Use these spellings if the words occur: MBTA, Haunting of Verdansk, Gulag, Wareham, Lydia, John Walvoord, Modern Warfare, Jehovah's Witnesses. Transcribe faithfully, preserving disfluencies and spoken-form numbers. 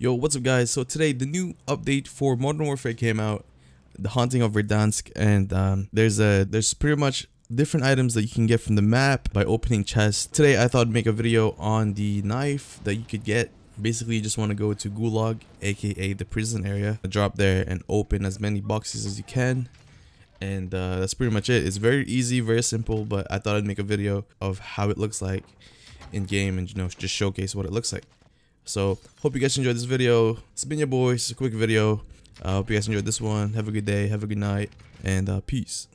Yo, what's up guys? So today the new update for Modern Warfare came out, the Haunting of Verdansk, and um, there's a there's pretty much different items that you can get from the map by opening chests. Today I thought I'd make a video on the knife that you could get. Basically you just want to go to Gulag, aka the prison area, drop there and open as many boxes as you can, and uh, that's pretty much it. It's very easy, very simple, but I thought I'd make a video of how it looks like in game and, you know, just showcase what it looks like. So, hope you guys enjoyed this video. It's been your boy. It's a quick video. I uh, hope you guys enjoyed this one. Have a good day. Have a good night. And uh, peace.